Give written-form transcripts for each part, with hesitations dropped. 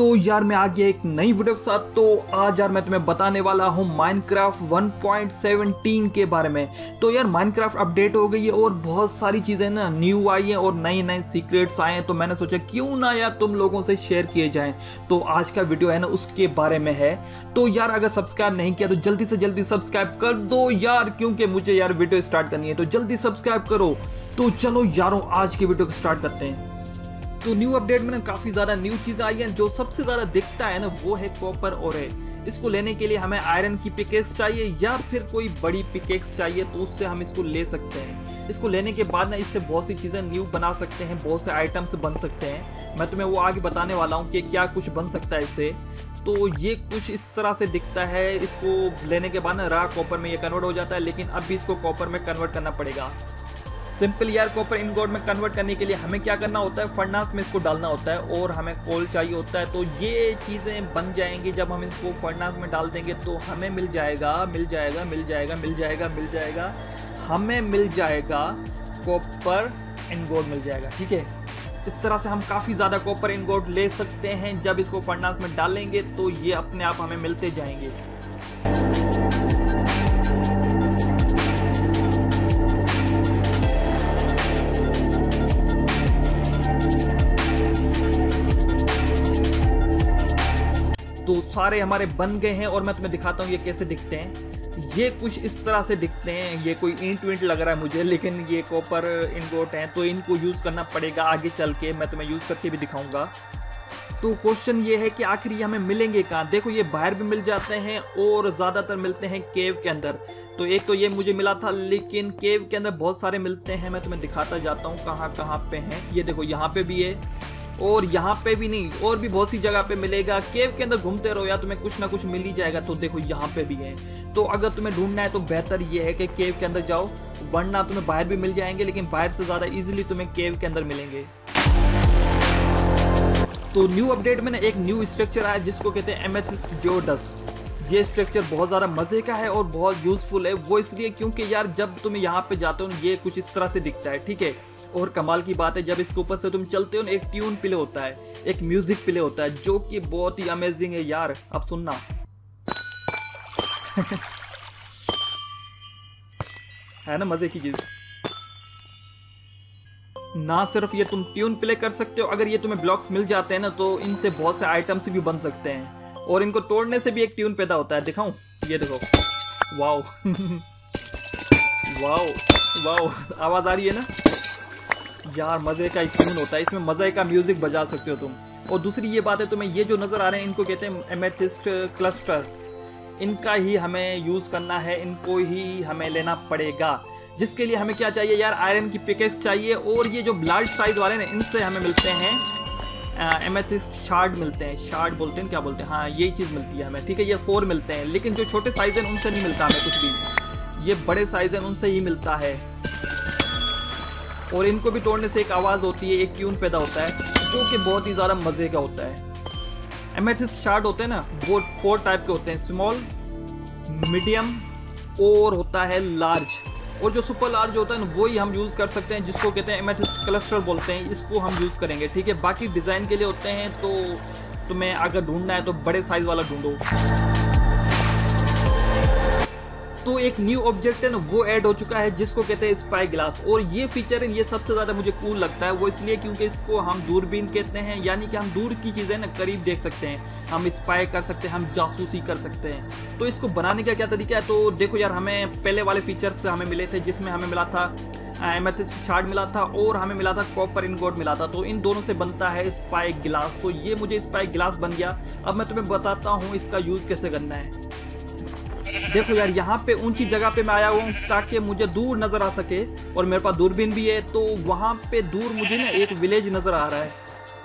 तो यार मैं आज एक नई वीडियो के साथ तो आज यार मैं तुम्हें बताने वाला हूँ माइनक्राफ्ट 1.17 के बारे में। तो यार माइनक्राफ्ट अपडेट हो गई है और बहुत सारी चीज़ें ना न्यू आई हैं और नए नए सीक्रेट्स आए हैं, तो मैंने सोचा क्यों ना यार तुम लोगों से शेयर किए जाएँ। तो आज का वीडियो है ना उसके बारे में है। तो यार अगर सब्सक्राइब नहीं किया तो जल्दी से जल्दी सब्सक्राइब कर दो यार, क्योंकि मुझे यार वीडियो स्टार्ट करनी है तो जल्दी सब्सक्राइब करो। तो चलो यारों आज की वीडियो को स्टार्ट करते हैं। तो न्यू अपडेट में ना काफ़ी ज़्यादा न्यू चीज़ें आई हैं। जो सबसे ज़्यादा दिखता है ना वो है कॉपर और है। इसको लेने के लिए हमें आयरन की पिकेक्स चाहिए या फिर कोई बड़ी पिकेक्स चाहिए, तो उससे हम इसको ले सकते हैं। इसको लेने के बाद ना इससे बहुत सी चीज़ें न्यू बना सकते हैं, बहुत से आइटम्स बन सकते हैं। मैं तुम्हें वो आगे बताने वाला हूँ कि क्या कुछ बन सकता है इससे। तो ये कुछ इस तरह से दिखता है। इसको लेने के बाद ना रॉ कॉपर में ये कन्वर्ट हो जाता है, लेकिन अब भी इसको कॉपर में कन्वर्ट करना पड़ेगा। सिंपल यार कॉपर इनगोट में कन्वर्ट करने के लिए हमें क्या करना होता है, फर्नास में इसको डालना होता है और हमें कोल चाहिए होता है। तो ये चीज़ें बन जाएंगी जब हम इसको फर्नास में डाल देंगे। तो हमें मिल जाएगा कॉपर इनगोट मिल जाएगा, ठीक है। इस तरह से हम काफ़ी ज़्यादा कॉपर इनगोट ले सकते हैं। जब इसको फर्नास में डालेंगे तो ये अपने आप हमें मिलते जाएंगे। तो सारे हमारे बन गए हैं और मैं तुम्हें दिखाता हूँ ये कैसे दिखते हैं। ये कुछ इस तरह से दिखते हैं। ये कोई ईंट विंट लग रहा है मुझे, लेकिन ये कॉपर इनगोट हैं तो इनको यूज़ करना पड़ेगा आगे चल के। मैं तुम्हें यूज़ करके भी दिखाऊंगा। तो क्वेश्चन ये है कि आखिर ये हमें मिलेंगे कहाँ। देखो ये बाहर भी मिल जाते हैं और ज़्यादातर मिलते हैं केव के अंदर। तो एक तो ये मुझे मिला था, लेकिन केव के अंदर बहुत सारे मिलते हैं। मैं तुम्हें दिखाता जाता हूँ कहाँ कहाँ पे हैं। ये देखो यहाँ पे भी है और यहाँ पे भी नहीं, और भी बहुत सी जगह पे मिलेगा। केव के अंदर घूमते रहो यार, तुम्हें कुछ ना कुछ मिल ही जाएगा। तो देखो यहाँ पे भी है। तो अगर तुम्हें ढूंढना है तो बेहतर ये है कि केव के अंदर जाओ, वरना तुम्हें बाहर भी मिल जाएंगे, लेकिन बाहर से ज़्यादा इजीली तुम्हें केव के अंदर मिलेंगे। तो न्यू अपडेट में ना एक न्यू स्ट्रक्चर आया जिसको कहते हैं एमेथिस्ट जियोडस्ट। ये स्ट्रक्चर बहुत ज़्यादा मज़े का है और बहुत यूज़फुल है। वो इसलिए क्योंकि यार जब तुम्हें यहाँ पे जाते हो ये कुछ इस तरह से दिखता है, ठीक है। और कमाल की बात है जब इसके ऊपर से तुम चलते हो ना एक ट्यून प्ले होता है, एक म्यूजिक प्ले होता है, जो कि बहुत ही अमेजिंग है यार। अब सुनना है ना मजे की चीज। ना सिर्फ ये तुम ट्यून प्ले कर सकते हो, अगर ये तुम्हें ब्लॉक्स मिल जाते हैं ना तो इनसे बहुत से आइटम्स भी बन सकते हैं और इनको तोड़ने से भी एक ट्यून पैदा होता है। दिखाऊं, ये देखो। वाओ वाओ वाओ, आवाज आ रही है ना यार, मज़े का एक ट्यून होता है। इसमें मज़े का म्यूज़िक बजा सकते हो तुम। और दूसरी ये बात है तुम्हें ये जो नज़र आ रहे हैं इनको कहते हैं एमेथिस्ट क्लस्टर। इनका ही हमें यूज़ करना है, इनको ही हमें लेना पड़ेगा, जिसके लिए हमें क्या चाहिए यार, आयरन की पिकेक्स चाहिए। और ये जो लार्ज साइज वाले ना इनसे हमें मिलते हैं एमेथिस्ट शार्ड मिलते हैं, शार्ड बोलते हैं क्या बोलते हैं, हाँ यही चीज़ मिलती है हमें, ठीक है। ये 4 मिलते हैं, लेकिन जो छोटे साइज हैं उनसे नहीं मिलता हमें कुछ भी, ये बड़े साइज हैं उनसे ही मिलता है। और इनको भी तोड़ने से एक आवाज़ होती है, एक ट्यून पैदा होता है, जो कि बहुत ही ज़्यादा मज़े का होता है। एमेथिस्ट शार्ड होते हैं ना वो 4 टाइप के होते हैं, स्मॉल, मीडियम और होता है लार्ज। और जो सुपर लार्ज होता है ना वही हम यूज़ कर सकते हैं, जिसको कहते हैं एमेथिस्ट क्लस्टर बोलते हैं, इसको हम यूज़ करेंगे, ठीक है। बाकी डिज़ाइन के लिए होते हैं, तो तुम्हें अगर ढूंढना है तो बड़े साइज़ वाला ढूँढो। तो एक न्यू ऑब्जेक्ट है ना वो ऐड हो चुका है जिसको कहते हैं स्पाई ग्लास। और ये फीचर है ये सबसे ज़्यादा मुझे कूल लगता है। वो इसलिए क्योंकि इसको हम दूरबीन कहते हैं, यानी कि हम दूर की चीज़ें ना करीब देख सकते हैं, हम स्पाई कर सकते हैं, हम जासूसी कर सकते हैं। तो इसको बनाने का क्या तरीका है, तो देखो यार हमें पहले वाले फीचर्स हमें मिले थे, जिसमें हमें मिला था एमेथिस्ट शार्ड मिला था और हमें मिला था कॉपर इनगोट मिला था। तो इन दोनों से बनता है स्पाई ग्लास। तो ये मुझे स्पाई ग्लास बन गया। अब मैं तुम्हें बताता हूँ इसका यूज़ कैसे करना है। देखो यार यहाँ पे ऊंची जगह पे मैं आया हुआ हूँ ताकि मुझे दूर नज़र आ सके, और मेरे पास दूरबीन भी है। तो वहाँ पे दूर मुझे ना एक विलेज नज़र आ रहा है,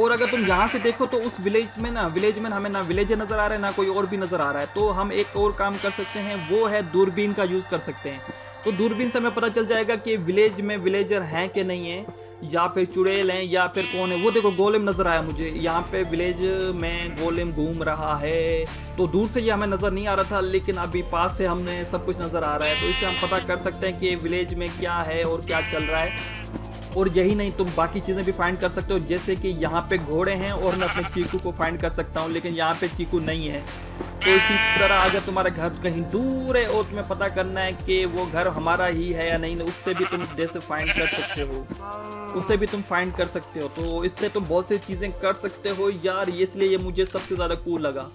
और अगर तुम यहाँ से देखो तो उस विलेज में हमें ना विलेज नज़र आ रहा है ना कोई और भी नज़र आ रहा है। तो हम एक और काम कर सकते हैं, वो है दूरबीन का यूज़ कर सकते हैं। तो दूरबीन से हमें पता चल जाएगा कि विलेज में विलेजर हैं कि नहीं है, या फिर चुड़ैल हैं या फिर कौन है। वो देखो गोलेम नज़र आया मुझे, यहाँ पे विलेज में गोलेम घूम रहा है। तो दूर से ये हमें नज़र नहीं आ रहा था, लेकिन अभी पास से हमने सब कुछ नज़र आ रहा है। तो इससे हम पता कर सकते हैं कि विलेज में क्या है और क्या चल रहा है। और यही नहीं तुम बाकी चीज़ें भी फाइंड कर सकते हो, जैसे कि यहाँ पे घोड़े हैं और मैं अपने चीकू को फाइंड कर सकता हूँ, लेकिन यहाँ पे चीकू नहीं है। तो इसी तरह अगर तुम्हारा घर कहीं दूर है और तुम्हें पता करना है कि वो घर हमारा ही है या नहीं, उससे भी तुम जैसे फाइंड कर सकते हो, उससे भी तुम फाइंड कर सकते हो। तो इससे तुम बहुत सी चीज़ें कर सकते हो यार, इसलिए ये मुझे सबसे ज़्यादा कूल लगा।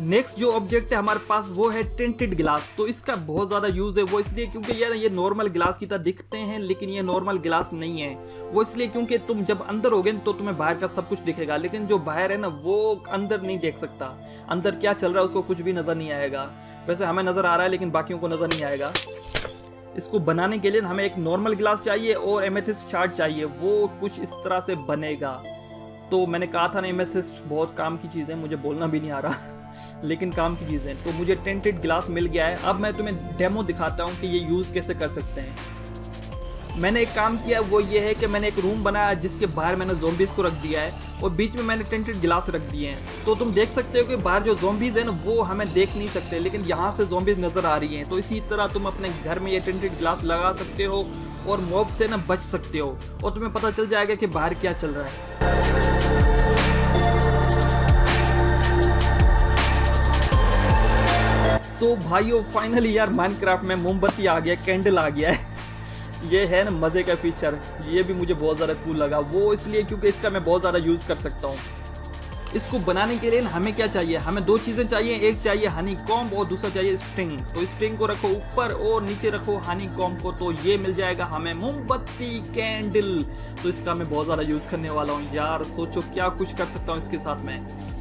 नेक्स्ट जो ऑब्जेक्ट है हमारे पास वो है टिंटेड ग्लास। तो इसका बहुत ज़्यादा यूज़ है, वो इसलिए क्योंकि यार ये नॉर्मल ग्लास की तरह दिखते हैं लेकिन ये नॉर्मल ग्लास नहीं है। वो इसलिए क्योंकि तुम जब अंदर होगे तो तुम्हें बाहर का सब कुछ दिखेगा, लेकिन जो बाहर है ना वो अंदर नहीं देख सकता, अंदर क्या चल रहा है उसको कुछ भी नज़र नहीं आएगा। वैसे हमें नज़र आ रहा है लेकिन बाकियों को नज़र नहीं आएगा। इसको बनाने के लिए हमें एक नॉर्मल ग्लास चाहिए और एमेथिस्ट शार्ड चाहिए, वो कुछ इस तरह से बनेगा। तो मैंने कहा था ना एमेथिस्ट बहुत काम की चीज़ है, मुझे बोलना भी नहीं आ रहा लेकिन काम की चीज़ें। तो मुझे टेंटेड ग्लास मिल गया है, अब मैं तुम्हें डेमो दिखाता हूँ कि ये यूज़ कैसे कर सकते हैं। मैंने एक काम किया, वो ये है कि मैंने एक रूम बनाया जिसके बाहर मैंने ज़ोंबीज़ को रख दिया है और बीच में मैंने टेंटेड ग्लास रख दिए हैं। तो तुम देख सकते हो कि बाहर जो ज़ोंबीज़ है ना वो हमें देख नहीं सकते, लेकिन यहाँ से ज़ोंबीज़ नज़र आ रही हैं। तो इसी तरह तुम अपने घर में ये टेंटेड ग्लास लगा सकते हो और मॉब से ना बच सकते हो और तुम्हें पता चल जाएगा कि बाहर क्या चल रहा है। तो भाइयों फाइनली यार माइनक्राफ्ट में मोमबत्ती आ गया, कैंडल आ गया है, ये है ना मज़े का फीचर। ये भी मुझे बहुत ज़्यादा कूल लगा, वो इसलिए क्योंकि इसका मैं बहुत ज़्यादा यूज़ कर सकता हूँ। इसको बनाने के लिए हमें क्या चाहिए, हमें दो चीज़ें चाहिए, एक चाहिए हनी कॉम्ब और दूसरा चाहिए स्ट्रिंग। तो स्ट्रिंग को रखो ऊपर और नीचे रखो हनी कॉम्ब को, तो ये मिल जाएगा हमें मोमबत्ती कैंडल। तो इसका मैं बहुत ज़्यादा यूज़ करने वाला हूँ यार, सोचो क्या कुछ कर सकता हूँ इसके साथ मैं।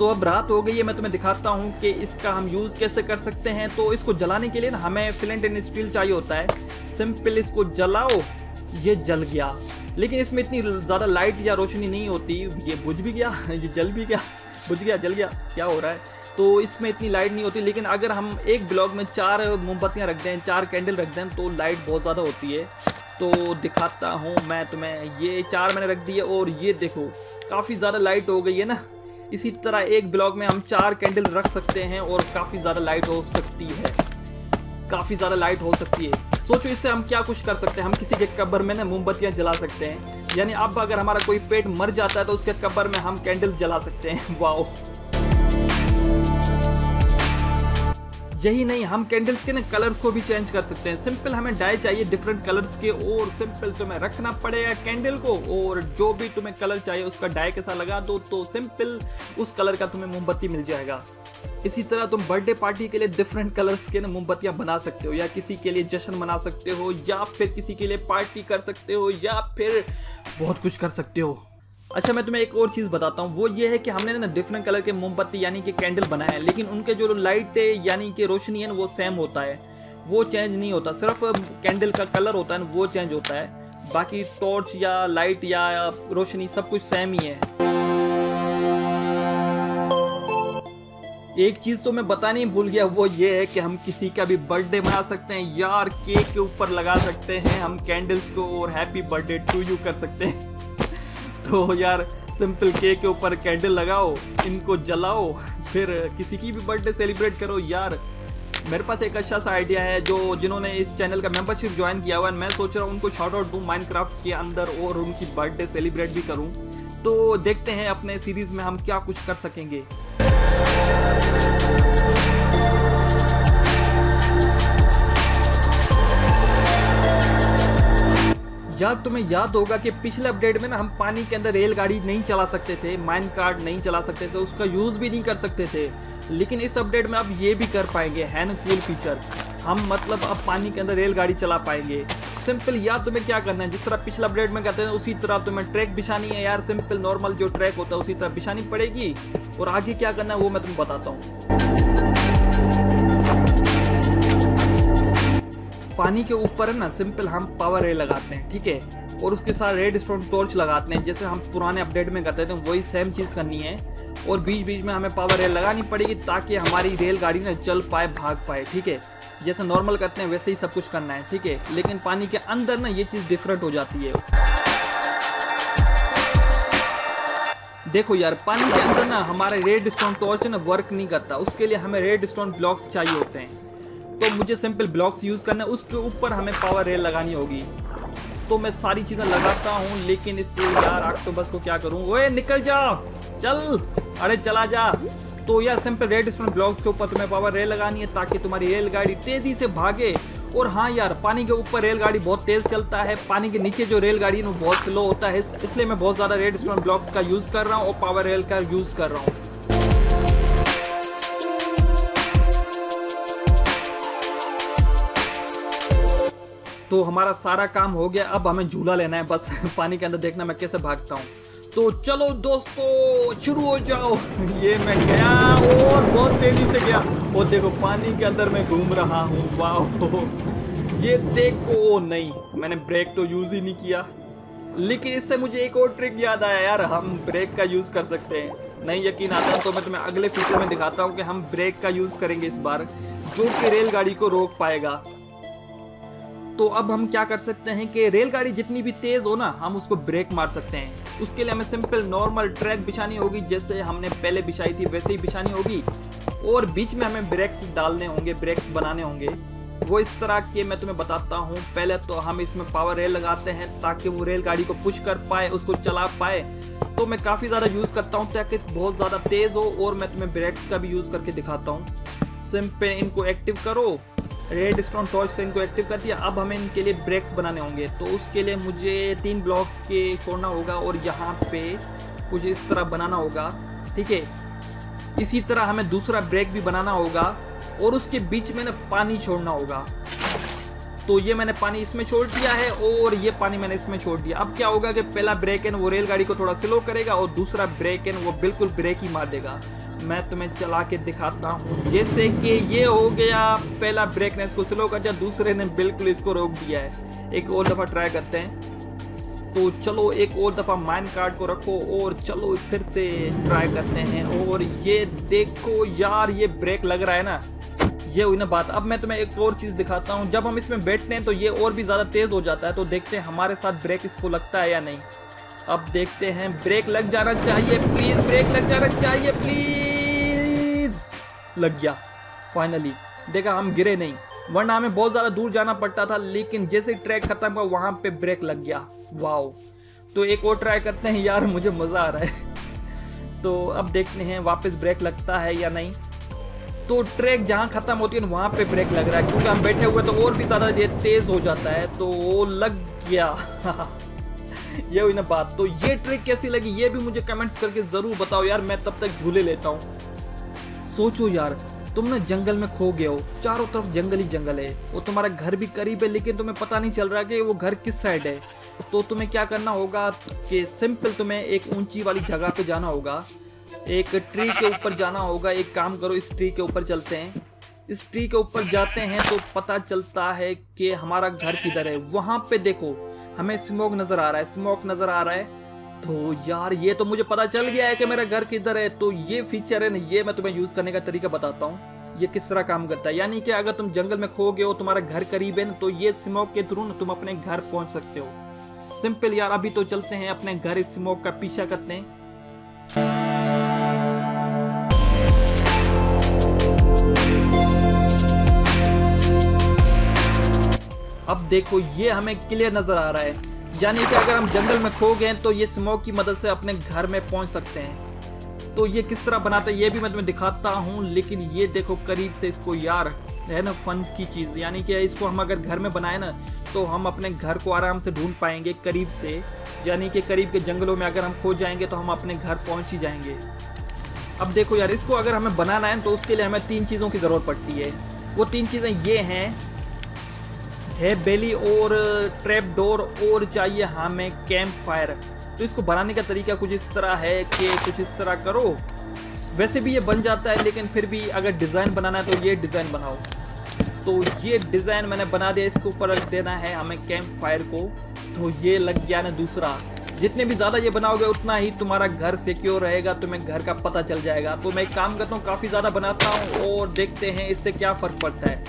तो अब रात हो गई है, मैं तुम्हें दिखाता हूँ कि इसका हम यूज़ कैसे कर सकते हैं। तो इसको जलाने के लिए ना हमें फ्लिंट एंड स्टील चाहिए होता है। सिंपल इसको जलाओ, ये जल गया, लेकिन इसमें इतनी ज़्यादा लाइट या रोशनी नहीं होती। ये बुझ भी गया, ये जल भी गया, बुझ गया, जल गया, क्या हो रहा है। तो इसमें इतनी लाइट नहीं होती, लेकिन अगर हम एक ब्लॉक में 4 मोमबत्तियाँ रख दें, 4 कैंडल रख दें तो लाइट बहुत ज़्यादा होती है। तो दिखाता हूँ मैं तुम्हें, ये 4 मैंने रख दिए और ये देखो काफ़ी ज़्यादा लाइट हो गई है ना। इसी तरह एक ब्लॉक में हम 4 कैंडल रख सकते हैं और काफ़ी ज़्यादा लाइट हो सकती है, काफ़ी ज़्यादा लाइट हो सकती है। सोचो इससे हम क्या कुछ कर सकते हैं। हम किसी के कब्र में ना मोमबत्तियाँ जला सकते हैं, यानी अब अगर हमारा कोई पेट मर जाता है तो उसके कब्र में हम कैंडल जला सकते हैं। वाओ, यही नहीं हम कैंडल्स के ना कलर्स को भी चेंज कर सकते हैं। सिंपल हमें डाई चाहिए डिफरेंट कलर्स के और सिंपल तुम्हें रखना पड़ेगा कैंडल को, और जो भी तुम्हें कलर चाहिए उसका डाई के साथ लगा दो तो सिंपल उस कलर का तुम्हें मोमबत्ती मिल जाएगा। इसी तरह तुम बर्थडे पार्टी के लिए डिफरेंट कलर्स के ना मोमबत्तियाँ बना सकते हो, या किसी के लिए जश्न मना सकते हो, या फिर किसी के लिए पार्टी कर सकते हो, या फिर बहुत कुछ कर सकते हो। अच्छा मैं तुम्हें एक और चीज़ बताता हूँ, वो ये है कि हमने ना डिफरेंट कलर के मोमबत्ती यानी कि कैंडल बनाए हैं, लेकिन उनके जो लाइट है यानी कि रोशनी है ना वो सेम होता है, वो चेंज नहीं होता। सिर्फ कैंडल का कलर होता है ना वो चेंज होता है, बाकी टॉर्च या लाइट या रोशनी सब कुछ सेम ही है। एक चीज़ तो मैं बतानी भूल गया, वो ये है कि हम किसी का भी बर्थडे मना सकते हैं यार, केक के ऊपर लगा सकते हैं हम कैंडल्स को और हैप्पी बर्थडे टू यू कर सकते हैं। तो यार सिंपल केक के ऊपर कैंडल लगाओ, इनको जलाओ, फिर किसी की भी बर्थडे सेलिब्रेट करो। यार मेरे पास एक अच्छा सा आइडिया है, जो जिन्होंने इस चैनल का मेंबरशिप ज्वाइन किया हुआ है मैं सोच रहा हूँ उनको शॉर्ट आउट दूँ माइनक्राफ्ट के अंदर और उनकी बर्थडे सेलिब्रेट भी करूँ। तो देखते हैं अपने सीरीज़ में हम क्या कुछ कर सकेंगे। यार तुम्हें याद होगा कि पिछले अपडेट में ना हम पानी के अंदर रेलगाड़ी नहीं चला सकते थे, माइनकार्ट नहीं चला सकते थे, उसका यूज़ भी नहीं कर सकते थे, लेकिन इस अपडेट में अब ये भी कर पाएंगे। है ना कूल फीचर, हम मतलब अब पानी के अंदर रेलगाड़ी चला पाएंगे। सिंपल यार तुम्हें क्या करना है, जिस तरह पिछले अपडेट में कहते हैं उसी तरह तुम्हें ट्रैक बिछानी है यार, सिंपल नॉर्मल जो ट्रैक होता है उसी तरह बिछानी पड़ेगी। और आगे क्या करना है वो मैं तुम्हें बताता हूँ। पानी के ऊपर है ना सिंपल हम पावर रेल लगाते हैं, ठीक है, और उसके साथ रेडस्टोन टॉर्च लगाते हैं, जैसे हम पुराने अपडेट में करते थे वही सेम चीज़ करनी है, और बीच बीच में हमें पावर रेल लगानी पड़ेगी ताकि हमारी रेलगाड़ी ना चल पाए, भाग पाए, ठीक है। जैसे नॉर्मल करते हैं वैसे ही सब कुछ करना है, ठीक है, लेकिन पानी के अंदर ना ये चीज़ डिफरेंट हो जाती है। देखो यार पानी के अंदर ना हमारे रेडस्टोन टॉर्च ना वर्क नहीं करता, उसके लिए हमें रेडस्टोन ब्लॉक्स चाहिए होते हैं। तो मुझे सिंपल ब्लॉक्स यूज़ करना है, उसके ऊपर हमें पावर रेल लगानी होगी। तो मैं सारी चीजें लगाता हूँ, लेकिन इससे यार ऑक्टोपस को क्या करूँ। ओए निकल जा, चल, अरे चला जा। तो यार सिंपल रेडस्टोन ब्लॉक्स के ऊपर तुम्हें पावर रेल लगानी है ताकि तुम्हारी रेलगाड़ी तेजी से भागे। और हाँ यार, पानी के ऊपर रेलगाड़ी बहुत तेज चलता है, पानी के नीचे जो रेलगाड़ी है वो बहुत स्लो होता है, इसलिए मैं बहुत ज्यादा रेडस्टोन ब्लॉक्स का यूज कर रहा हूँ और पावर रेल का यूज कर रहा हूँ। तो हमारा सारा काम हो गया, अब हमें झूला लेना है बस, पानी के अंदर देखना मैं कैसे भागता हूँ। तो चलो दोस्तों शुरू हो जाओ। ये मैं गया और बहुत तेजी से गया और देखो पानी के अंदर मैं घूम रहा हूँ। वाह, ये देखो, नहीं मैंने ब्रेक तो यूज़ ही नहीं किया, लेकिन इससे मुझे एक और ट्रिक याद आया यार, हम ब्रेक का यूज़ कर सकते हैं। नहीं यकीन आता तो मैं तुम्हें अगले फीचर में दिखाता हूँ कि हम ब्रेक का यूज़ करेंगे इस बार, जो कि रेलगाड़ी को रोक पाएगा। तो अब हम क्या कर सकते हैं कि रेलगाड़ी जितनी भी तेज़ हो ना, हम उसको ब्रेक मार सकते हैं। उसके लिए हमें सिंपल नॉर्मल ट्रैक बिछानी होगी, जैसे हमने पहले बिछाई थी वैसे ही बिछानी होगी, और बीच में हमें ब्रेक्स डालने होंगे, ब्रेक्स बनाने होंगे। वो इस तरह के मैं तुम्हें बताता हूँ। पहले तो हम इसमें पावर रेल लगाते हैं ताकि वो रेलगाड़ी को पुश कर पाए, उसको चला पाए। तो मैं काफ़ी ज़्यादा यूज़ करता हूँ ताकि बहुत ज़्यादा तेज़ हो, और मैं तुम्हें ब्रेक्स का भी यूज़ करके दिखाता हूँ। सिंपल इनको एक्टिव करो, रेड स्टोन टॉर्च से इनको एक्टिव कर दिया। अब हमें इनके लिए ब्रेक्स बनाने होंगे, तो उसके लिए मुझे 3 ब्लॉक्स के छोड़ना होगा और यहाँ पे कुछ इस तरह बनाना होगा, ठीक है। इसी तरह हमें दूसरा ब्रेक भी बनाना होगा और उसके बीच में ना पानी छोड़ना होगा। तो ये मैंने पानी इसमें छोड़ दिया है और ये पानी मैंने इसमें छोड़ दिया। अब क्या होगा कि पहला ब्रेक है वो रेलगाड़ी को थोड़ा स्लो करेगा और दूसरा ब्रेक है वो बिल्कुल ब्रेक ही मार देगा। मैं तुम्हें चला के दिखाता हूँ। जैसे कि ये हो गया, पहला ब्रेक ने इसको स्लो कर दिया, दूसरे ने बिल्कुल इसको रोक दिया है। एक और दफ़ा ट्राई करते हैं। तो चलो एक और दफ़ा माइनकार्ट को रखो और चलो फिर से ट्राई करते हैं। और ये देखो यार, ये ब्रेक लग रहा है ना, ये हुई ना बात। अब मैं तुम्हें एक और चीज़ दिखाता हूँ। जब हम इसमें बैठते हैं तो ये और भी ज़्यादा तेज़ हो जाता है। तो देखते हैं हमारे साथ ब्रेक इसको लगता है या नहीं। अब देखते हैं, ब्रेक लग जाना चाहिए प्लीज़, ब्रेक लग जाना चाहिए प्लीज़। लग गया फाइनली, देखा हम गिरे नहीं, वरना हमें बहुत ज़्यादा दूर जाना पड़ता था। लेकिन जैसे ट्रैक ख़त्म हुआ वहाँ पे ब्रेक लग गया। वाओ, तो एक और ट्राई करते हैं यार, मुझे मज़ा आ रहा है। तो अब देखते हैं वापस ब्रेक लगता है या नहीं। तो ट्रैक जहाँ ख़त्म होती है वहाँ पे ब्रेक लग रहा है, क्योंकि हम बैठे हुए तो और भी ज़्यादा ये तेज़ हो जाता है। तो वो लग गया, ये हुई ना बात। तो ये ट्रिक कैसी लगी ये भी मुझे कमेंट्स करके ज़रूर बताओ यार। मैं तब तक झूले लेता हूँ। सोचो यार, तुम ना जंगल में खो गए हो, चारों तरफ जंगल ही जंगल है, और तुम्हारा घर भी करीब है, लेकिन तुम्हें पता नहीं चल रहा कि वो घर किस साइड है। तो तुम्हें क्या करना होगा कि सिंपल तुम्हें एक ऊंची वाली जगह पे जाना होगा, एक ट्री के ऊपर जाना होगा। एक काम करो, इस ट्री के ऊपर चलते हैं। इस ट्री के ऊपर जाते हैं तो पता चलता है कि हमारा घर किधर है। वहाँ पे देखो हमें स्मोक नज़र आ रहा है, स्मोक नज़र आ रहा है। तो यार ये तो मुझे पता चल गया है कि मेरा घर किधर है। तो ये फीचर है ना, ये मैं तुम्हें यूज़ करने का तरीका बताता हूँ, ये किस तरह काम करता है। यानी कि अगर तुम जंगल में खो गए हो, तुम्हारा घर करीब है ना, तो ये स्मोक के थ्रू ना तुम अपने घर पहुँच सकते हो। सिंपल यार, अभी तो चलते हैं अपने घर, इस स्मोक का पीछा करते हैं। अब देखो ये हमें क्लियर नज़र आ रहा है, यानी कि अगर हम जंगल में खो गए तो ये स्मोक की मदद से अपने घर में पहुंच सकते हैं। तो ये किस तरह बनाते हैं ये भी मैं तुम्हें दिखाता हूं, लेकिन ये देखो करीब से इसको यार, है ना फन की चीज़। यानी कि इसको हम अगर घर में बनाए ना तो हम अपने घर को आराम से ढूंढ पाएंगे करीब से। यानी कि करीब के जंगलों में अगर हम खो जाएंगे तो हम अपने घर पहुँच ही जाएंगे। अब देखो यार, इसको अगर हमें बनाना है तो उसके लिए हमें 3 चीज़ों की ज़रूरत पड़ती है। वो 3 चीज़ें ये हैं, है बेली और ट्रैप डोर, और चाहिए हमें कैंप फायर। तो इसको बनाने का तरीका कुछ इस तरह है कि कुछ इस तरह करो। वैसे भी ये बन जाता है, लेकिन फिर भी अगर डिज़ाइन बनाना है तो ये डिज़ाइन बनाओ। तो ये डिज़ाइन मैंने बना दिया, इसके ऊपर रख देना है हमें कैंप फायर को। तो ये लग गया ना दूसरा। जितने भी ज़्यादा ये बनाओगे उतना ही तुम्हारा घर सिक्योर रहेगा, तुम्हें घर का पता चल जाएगा। तो मैं एक काम करता हूँ, काफ़ी ज़्यादा बनाता हूँ और देखते हैं इससे क्या फ़र्क पड़ता है।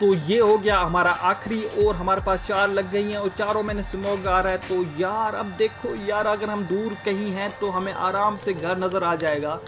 तो ये हो गया हमारा आखिरी और हमारे पास चार लग गई हैं और चारों में स्मोक आ रहा है। तो यार अब देखो यार, अगर हम दूर कहीं हैं तो हमें आराम से घर नज़र आ जाएगा।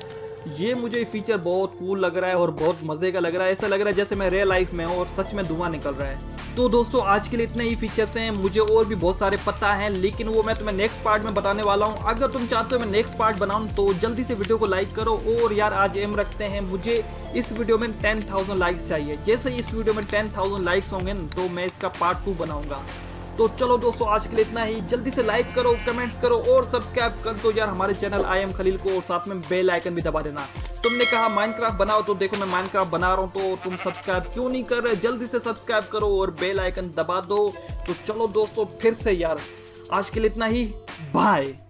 ये मुझे फीचर बहुत कूल लग रहा है और बहुत मज़े का लग रहा है। ऐसा लग रहा है जैसे मैं रियल लाइफ में हूँ और सच में धुआं निकल रहा है। तो दोस्तों आज के लिए इतने ही फीचर्स हैं, मुझे और भी बहुत सारे पता हैं लेकिन वो मैं तुम्हें नेक्स्ट पार्ट में बताने वाला हूँ। अगर तुम चाहते हो मैं नेक्स्ट पार्ट बनाऊँ तो जल्दी से वीडियो को लाइक करो। और यार आज एम रखते हैं, मुझे इस वीडियो में 10,000 लाइक्स चाहिए। जैसे ही इस वीडियो में 10,000 लाइक्स होंगे तो मैं इसका पार्ट 2 बनाऊँगा। तो चलो दोस्तों आज के लिए इतना ही, जल्दी से लाइक करो, कमेंट्स करो और सब्सक्राइब कर दो यार हमारे चैनल आई एम खलील को, और साथ में बेल आइकन भी दबा देना। तुमने कहा माइनक्राफ्ट बनाओ, तो देखो मैं माइनक्राफ्ट बना रहा हूँ, तो तुम सब्सक्राइब क्यों नहीं कर रहे? जल्दी से सब्सक्राइब करो और बेल आइकन दबा दो। तो चलो दोस्तों फिर से यार आज के लिए इतना ही, बाय।